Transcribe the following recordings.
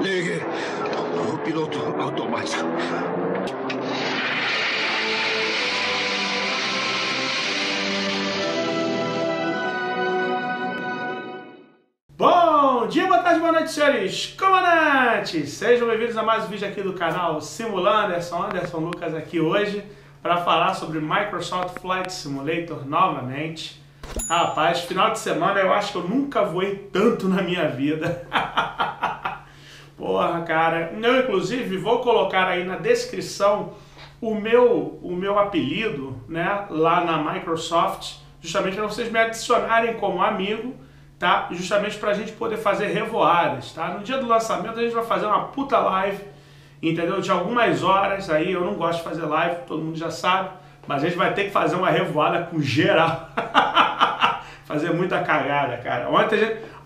Ligue o piloto automático. Bom dia, boa tarde, boa noite, senhores comandantes! Sejam bem-vindos a mais um vídeo aqui do canal Simulanderson, Anderson Lucas aqui hoje para falar sobre Microsoft Flight Simulator novamente. Rapaz, final de semana eu acho que eu nunca voei tanto na minha vida. Porra, cara. Eu, inclusive, vou colocar aí na descrição o meu apelido, né, lá na Microsoft, justamente para vocês me adicionarem como amigo, tá? Justamente para a gente poder fazer revoadas, tá? No dia do lançamento a gente vai fazer uma puta live, entendeu? De algumas horas aí, eu não gosto de fazer live, todo mundo já sabe, mas a gente vai ter que fazer uma revoada com geral. Fazer muita cagada, cara.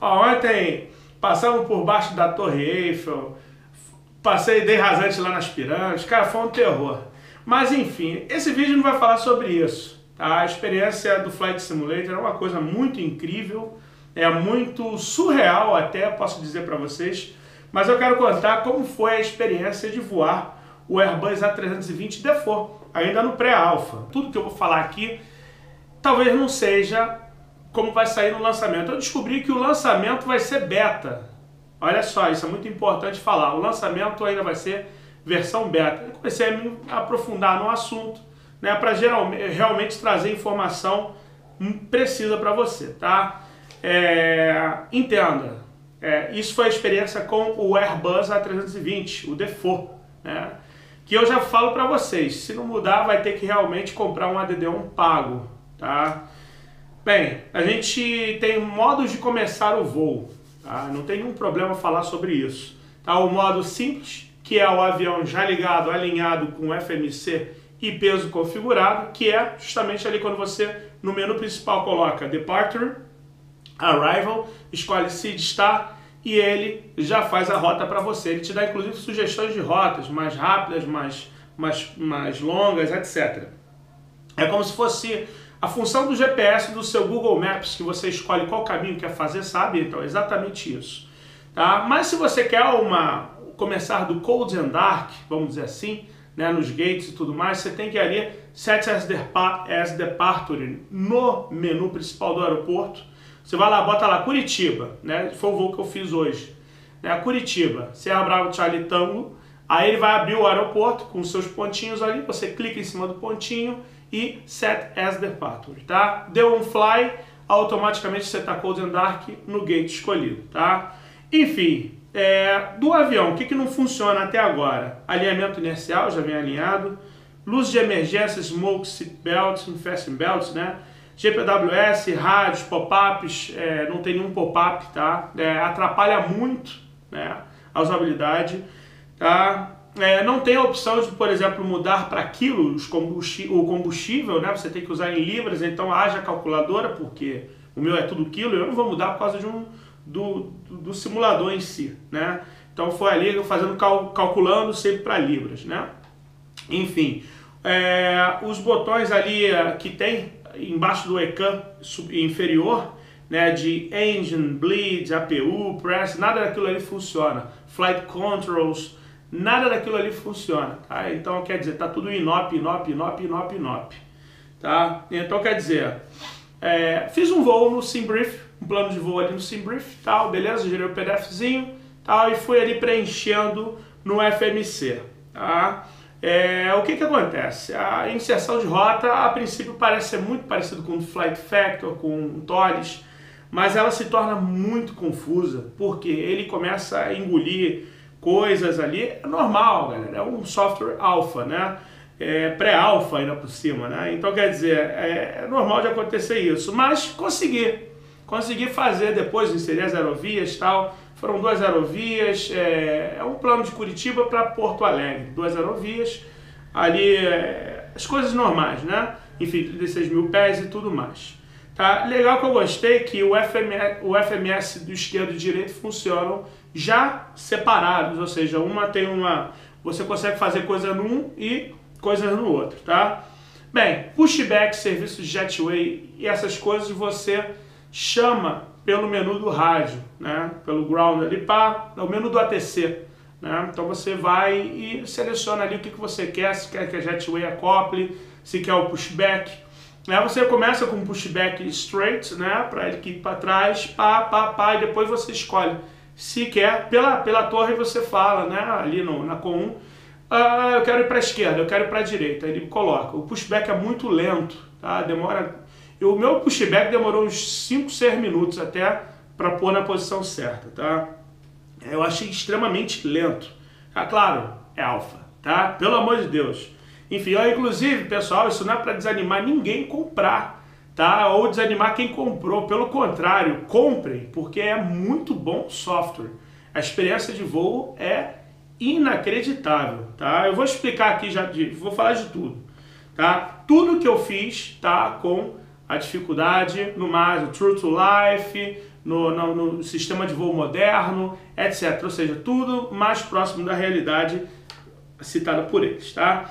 Ontem passamos por baixo da Torre Eiffel, dei rasante lá nas pirâmides, cara, foi um terror. Mas enfim, esse vídeo não vai falar sobre isso, tá? A experiência do Flight Simulator é uma coisa muito incrível, é muito surreal até, posso dizer para vocês, mas eu quero contar como foi a experiência de voar o Airbus A320 Neo, ainda no pré-alfa. Tudo que eu vou falar aqui talvez não seja como vai sair no lançamento. Eu descobri que o lançamento vai ser beta. Olha só, isso é muito importante falar. O lançamento ainda vai ser versão beta. Eu comecei a me aprofundar no assunto, né, para realmente trazer informação precisa para você, tá? Entenda, isso foi a experiência com o Airbus A320, o Neo, né? Que eu já falo para vocês, se não mudar vai ter que realmente comprar um ADD1 pago, tá? Bem, a gente tem modos de começar o voo, tá? Não tem nenhum problema falar sobre isso. Tá? O modo simples, que é o avião já ligado, alinhado com FMC e peso configurado, que é justamente ali quando você, no menu principal, coloca Departure, Arrival, escolhe Seed Star e ele já faz a rota para você. Ele te dá, inclusive, sugestões de rotas mais rápidas, mais longas, etc. É como se fosse a função do GPS do seu Google Maps, que você escolhe qual caminho quer fazer, sabe? Então, é exatamente isso. Tá? Mas se você quer começar do Cold and Dark, vamos dizer assim, né, nos gates e tudo mais, você tem que ir ali, Set as Departure, no menu principal do aeroporto. Você vai lá, bota lá Curitiba, né? Foi o voo que eu fiz hoje. Né? Curitiba, Serra Brava, Charlie Tango. Aí ele vai abrir o aeroporto com seus pontinhos ali, você clica em cima do pontinho e Set as Departure, tá? Deu um fly, automaticamente você tá Cold and Dark no gate escolhido, tá? Enfim, do avião, o que que não funciona até agora? Alinhamento inercial, já vem alinhado. Luz de emergência, smoke, seat belts, fasten belts, né? GPWS, rádios, pop-ups, não tem nenhum pop-up, tá? Atrapalha muito, né, a usabilidade, tá? Não tem a opção de, por exemplo, mudar para quilos o combustível, né? Você tem que usar em libras, então haja calculadora, porque o meu é tudo quilo, eu não vou mudar por causa do simulador em si, né? Então foi ali fazendo, calculando sempre para libras, né? Enfim, os botões ali que tem embaixo do Ecam inferior, né, de Engine, Bleed, APU, Press, nada daquilo ali funciona. Flight Controls, nada daquilo ali funciona, tá? Então quer dizer, tá tudo inop, inop, inop, inop, inop, tá? Então quer dizer, fiz um voo no Simbrief, um plano de voo ali no Simbrief, tal, beleza, gerei o PDFzinho, tal, e fui ali preenchendo no FMC, tá? O que que acontece? A inserção de rota, a princípio, parece ser muito parecido com o Flight Factor, com o Tolis, mas ela se torna muito confusa, porque ele começa a engolir coisas ali. É normal, galera, é um software alfa, né? Pré-alfa ainda por cima, né? Então, quer dizer, é normal de acontecer isso, mas consegui fazer depois, inserir as aerovias e tal. Foram duas aerovias, um plano de Curitiba para Porto Alegre, duas aerovias, ali as coisas normais, né? Enfim, 36 mil pés e tudo mais. Tá? Legal que eu gostei que o FMS do esquerdo e direito funcionam já separados, ou seja, você consegue fazer coisa num e coisas no outro, tá? Bem, pushback, serviço de jetway e essas coisas você chama pelo menu do rádio, né? Pelo ground ali, pá, o menu do ATC. Né? Então você vai e seleciona ali o que, que você quer, se quer que a jetway acople, se quer o pushback. Aí você começa com pushback straight, né? Para ele ir para trás, pá, pá, pá, e depois você escolhe. Se quer, pela torre você fala, né? Ali no, na COM1, eu quero ir para a esquerda, eu quero ir para a direita. Aí ele coloca. O pushback é muito lento, tá? Demora... O meu pushback demorou uns 5, 6 minutos até para pôr na posição certa, tá? Eu achei extremamente lento. Ah, claro, é alfa, tá? Pelo amor de Deus. Enfim, ó, inclusive, pessoal, isso não é para desanimar ninguém comprar, tá? Ou desanimar quem comprou. Pelo contrário, comprem, porque é muito bom software. A experiência de voo é inacreditável, tá? Eu vou explicar aqui, vou falar de tudo, tá? Tudo que eu fiz, tá? Com a dificuldade, no mais, o True to Life, no sistema de voo moderno, etc. Ou seja, tudo mais próximo da realidade citada por eles, tá?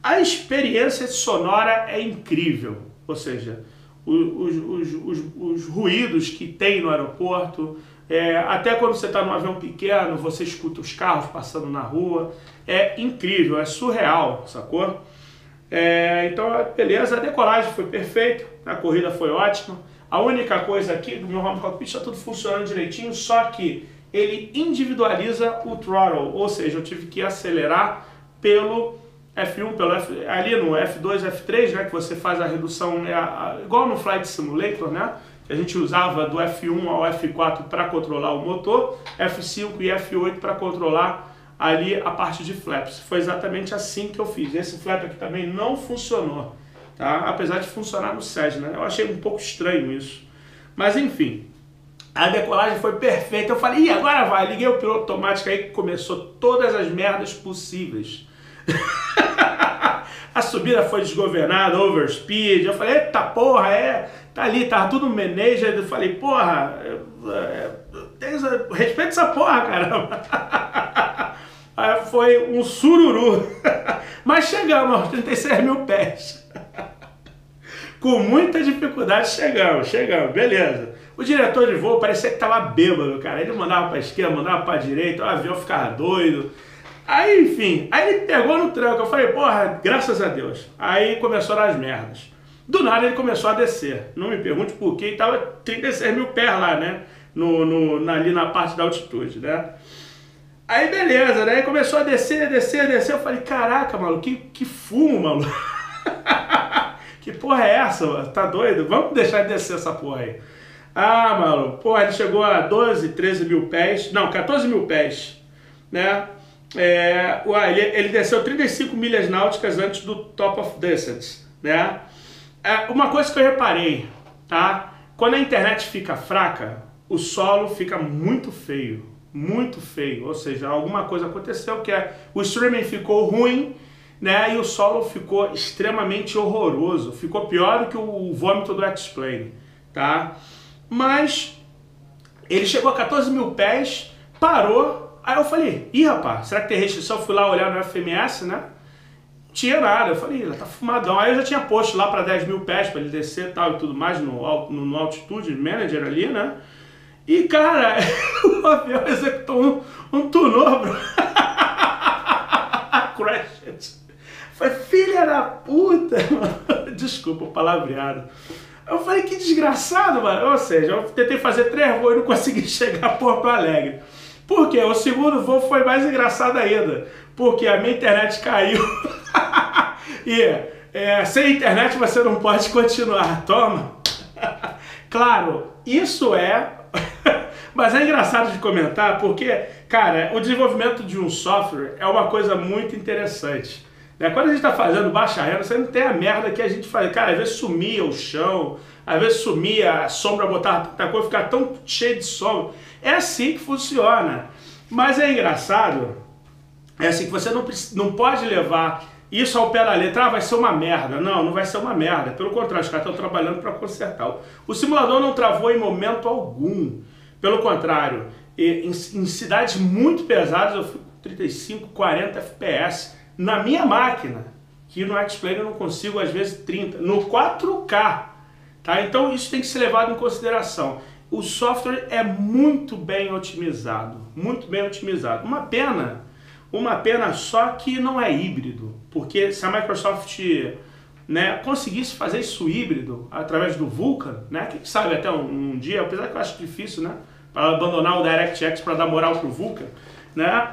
A experiência sonora é incrível, ou seja, os ruídos que tem no aeroporto, até quando você está num avião pequeno, você escuta os carros passando na rua, é incrível, é surreal, sacou? Então, beleza, a decolagem foi perfeita, a corrida foi ótima. A única coisa aqui do meu home cockpit está tudo funcionando direitinho, só que ele individualiza o throttle, ou seja, eu tive que acelerar pelo F1, ali no F2, F3, né, que você faz a redução, igual no Flight Simulator, né, que a gente usava do F1 ao F4 para controlar o motor, F5 e F8 para controlar ali a parte de flaps. Foi exatamente assim que eu fiz. Esse flap aqui também não funcionou, tá? Apesar de funcionar no SED, né? Eu achei um pouco estranho isso. Mas enfim, a decolagem foi perfeita. Eu falei, e agora vai? Liguei o piloto automático aí que começou todas as merdas possíveis. A subida foi desgovernada, overspeed. Eu falei, eita porra, tá ali, tá tudo manager. Eu falei, porra, respeita essa porra, caramba. Foi um sururu. Mas chegamos aos 36 mil pés. Com muita dificuldade chegamos, beleza. O diretor de voo parecia que tava bêbado, cara. Ele mandava pra esquerda, mandava pra direita, o avião ficava doido. Aí, enfim, aí ele pegou no tranco. Eu falei, porra, graças a Deus. Aí começaram as merdas. Do nada ele começou a descer. Não me pergunte por que, tava 36 mil pés lá, né? Ali na parte da altitude, né? Aí beleza, né? Começou a descer. Eu falei, caraca, maluco, que fumo, maluco. Que porra é essa, mano? Tá doido? Vamos deixar de descer essa porra aí. Ah, maluco, porra, ele chegou a 12, 13 mil pés. Não, 14 mil pés, né? Ele desceu 35 milhas náuticas antes do Top of Descent, né? Uma coisa que eu reparei, tá? Quando a internet fica fraca, o solo fica muito feio, ou seja, alguma coisa aconteceu que o streaming ficou ruim, né? E o solo ficou extremamente horroroso, ficou pior do que o vômito do X-Plane, tá? Mas ele chegou a 14 mil pés, parou. Aí eu falei, ih rapaz, será que tem restrição? Fui lá olhar no FMS, né? Não tinha nada, eu falei, ela tá fumadão. Aí eu já tinha posto lá para 10 mil pés para ele descer e tal e tudo mais no altitude manager ali, né? E cara, o avião executou um turnover. Crash it. Foi filha da puta, mano. Desculpa o palavreado. Eu falei, que desgraçado, mano. Ou seja, eu tentei fazer 3 voos e não consegui chegar a Porto Alegre. Porque o segundo voo foi mais engraçado ainda, porque a minha internet caiu e sem internet você não pode continuar, toma. Claro, isso mas é engraçado de comentar porque, cara, o desenvolvimento de um software é uma coisa muito interessante, né? Quando a gente está fazendo baixa renda, você não tem a merda que a gente faz, cara, às vezes sumia o chão, às vezes sumia a sombra, botar tanta coisa, ficar tão cheio de sombra. É assim que funciona, mas é engraçado, é assim que você não pode levar isso ao pé da letra, vai ser uma merda. Não, não vai ser uma merda, pelo contrário, os caras estão trabalhando para consertar. O simulador não travou em momento algum, pelo contrário, em cidades muito pesadas eu fico com 35, 40 FPS na minha máquina, que no X-Plane eu não consigo às vezes 30, no 4K, tá? Então isso tem que ser levado em consideração. o software é muito bem otimizado, muito bem otimizado. Uma pena só que não é híbrido, porque se a Microsoft, né, conseguisse fazer isso híbrido através do Vulkan, né, quem sabe até um dia, apesar que eu acho difícil, né, para abandonar o DirectX para dar moral pro Vulkan, né,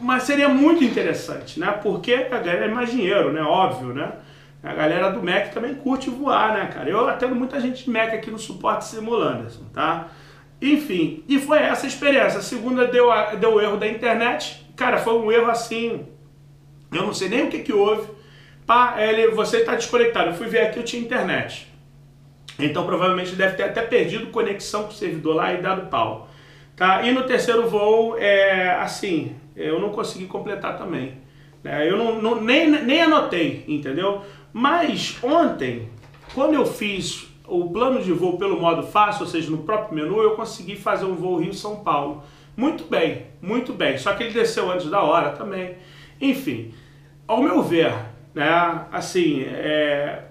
mas seria muito interessante, né, porque a galera é mais dinheiro, né, óbvio, né. A galera do MEC também curte voar, né, cara? Eu atendo muita gente de MEC aqui no suporte Simulanderson, tá? Enfim, e foi essa a experiência. A segunda deu o erro da internet. Cara, foi um erro assim, eu não sei nem o que houve. Pá, você tá desconectado. Eu fui ver aqui, eu tinha internet. Então provavelmente deve ter até perdido conexão com o servidor lá e dado pau. Tá? E no terceiro voo, assim, eu não consegui completar também. Eu nem anotei, entendeu? Mas ontem, quando eu fiz o plano de voo pelo modo fácil, ou seja, no próprio menu, eu consegui fazer um voo Rio-São Paulo. Muito bem, só que ele desceu antes da hora também. Enfim, ao meu ver, né, assim,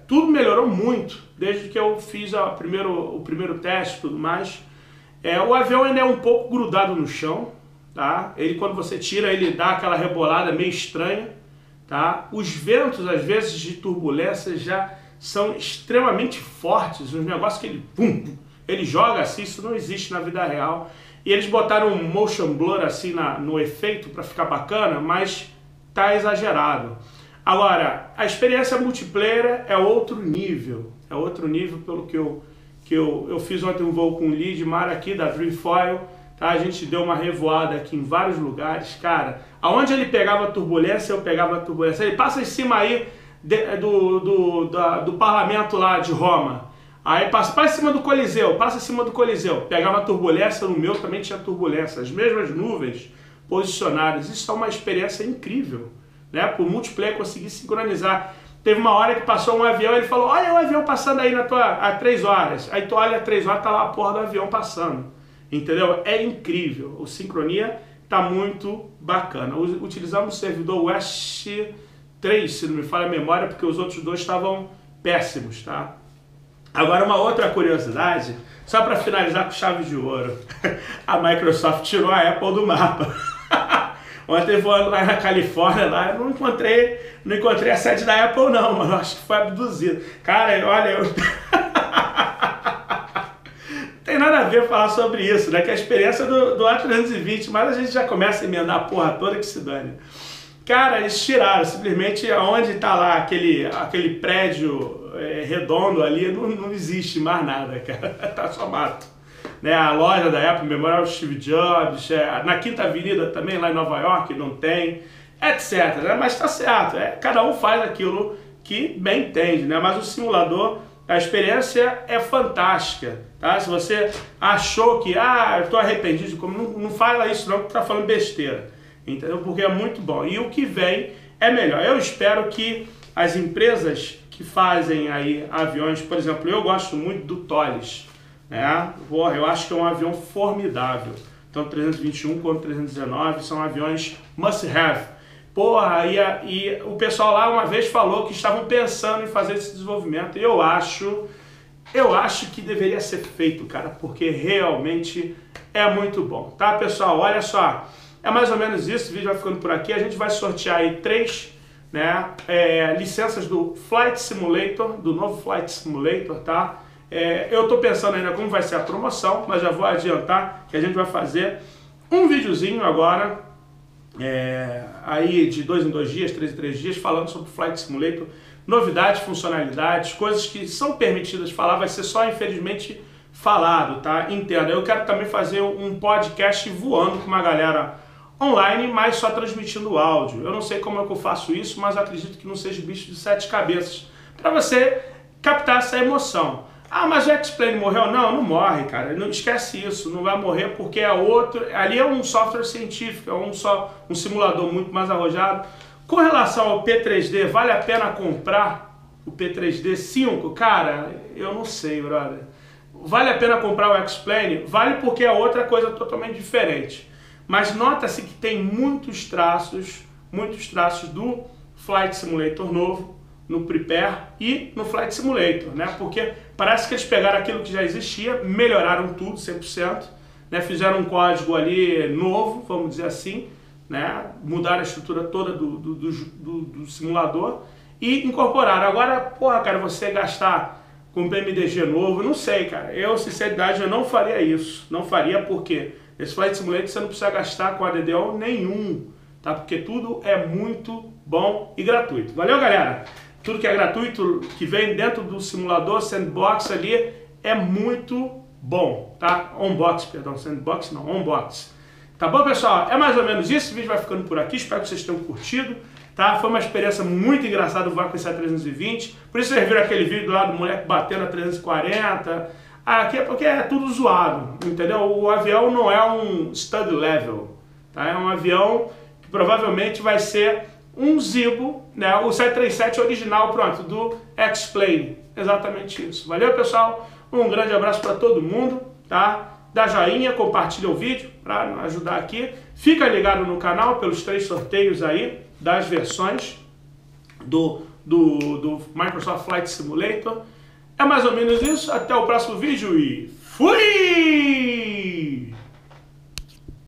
tudo melhorou muito desde que eu fiz o primeiro teste e tudo mais. O avião ainda é um pouco grudado no chão, tá? Ele, quando você tira, ele dá aquela rebolada meio estranha, tá? Os ventos, às vezes, de turbulência já são extremamente fortes. Um negócio que ele, pum, ele joga assim, isso não existe na vida real. E eles botaram um motion blur assim no efeito para ficar bacana, mas tá exagerado. Agora, a experiência multiplayer é outro nível. É outro nível, pelo que eu fiz ontem um voo com o Lidmar aqui da Dreamfile. Tá, a gente deu uma revoada aqui em vários lugares, cara. Aonde ele pegava turbulência, eu pegava turbulência. Ele passa em cima aí do parlamento lá de Roma. Aí passa em cima do Coliseu, passa em cima do Coliseu. Pegava turbulência, no meu também tinha turbulência. As mesmas nuvens posicionadas. Isso é uma experiência incrível, né? Por multiplayer conseguir sincronizar. Teve uma hora que passou um avião, ele falou: olha o avião passando aí há 3 horas. Aí tu olha há 3 horas, tá lá a porra do avião passando. Entendeu? É incrível. O sincronia tá muito bacana. Utilizamos o servidor West 3, se não me falha a memória, porque os outros dois estavam péssimos, tá? Agora, uma outra curiosidade, só para finalizar com chave de ouro. A Microsoft tirou a Apple do mapa. Ontem, voando lá na Califórnia, lá, eu não encontrei a sede da Apple, não, mano. Acho que foi abduzido. Cara, olha, tem nada a ver falar sobre isso, né? Que é a experiência do A320, mas a gente já começa a emendar a porra toda, que se dane. Cara, eles tiraram, simplesmente onde tá lá aquele prédio redondo ali, não existe mais nada, cara. Tá só mato. Né? A loja da Apple, Memorial Steve Jobs, na Quinta Avenida também, lá em Nova York, não tem, etc. Né? Mas tá certo, cada um faz aquilo que bem entende, né? Mas o simulador, a experiência é fantástica, tá? Se você achou que, eu tô arrependido, não fala isso não, que tá falando besteira, entendeu? Porque é muito bom. E o que vem é melhor. Eu espero que as empresas que fazem aí aviões, por exemplo, eu gosto muito do Tolis, né? Porra, eu acho que é um avião formidável. Então, 321 contra 319 são aviões must have. Porra, e o pessoal lá uma vez falou que estavam pensando em fazer esse desenvolvimento. E eu acho que deveria ser feito, cara, porque realmente é muito bom. Tá, pessoal? Olha só, é mais ou menos isso. O vídeo vai ficando por aqui. A gente vai sortear aí 3, né, licenças do Flight Simulator, do novo Flight Simulator, tá? Eu tô pensando ainda como vai ser a promoção, mas já vou adiantar que a gente vai fazer um videozinho agora, aí de 2 em 2 dias, 3 em 3 dias, falando sobre o Flight Simulator, novidades, funcionalidades, coisas que são permitidas falar, vai ser só infelizmente falado, tá? Entenda. Eu quero também fazer um podcast voando com uma galera online, mas só transmitindo áudio. Eu não sei como é que eu faço isso, mas acredito que não seja bicho de 7 cabeças, para você captar essa emoção. Ah, mas o X-Plane morreu? Não, não morre, cara. Não esquece isso, não vai morrer, porque é outro. Ali é um software científico, é um simulador muito mais arrojado. Com relação ao P3D, vale a pena comprar o P3D 5? Cara, eu não sei, brother. Vale a pena comprar o X-Plane? Vale, porque é outra coisa totalmente diferente. Mas nota-se que tem muitos traços do Flight Simulator novo, no Prepare e no Flight Simulator, né? Porque Parece que eles pegaram aquilo que já existia, melhoraram tudo 100%, né? Fizeram um código ali novo, vamos dizer assim, né? Mudaram a estrutura toda do simulador e incorporaram. Agora, porra, cara, você gastar com PMDG novo, não sei, cara. Eu, sinceridade, eu não faria isso. Não faria porque esse Flight Simulator você não precisa gastar com ADDO nenhum, tá? Porque tudo é muito bom e gratuito. Valeu, galera? Tudo que é gratuito, que vem dentro do simulador, sandbox ali, é muito bom, tá? Onbox, perdão, sandbox não, onbox. Tá bom, pessoal? É mais ou menos isso. O vídeo vai ficando por aqui. Espero que vocês tenham curtido, tá? Foi uma experiência muito engraçada o Vulkan A320. Por isso vocês viram aquele vídeo lá do moleque batendo a 340. Aqui é porque é tudo zoado, entendeu? O avião não é um stud level, tá? É um avião que provavelmente vai ser um Zibo, né? O 737 original, pronto, do X-Plane. Exatamente isso. Valeu, pessoal? Um grande abraço para todo mundo, tá? Dá joinha, compartilha o vídeo para ajudar aqui. Fica ligado no canal pelos 3 sorteios aí das versões do Microsoft Flight Simulator. É mais ou menos isso. Até o próximo vídeo e fui!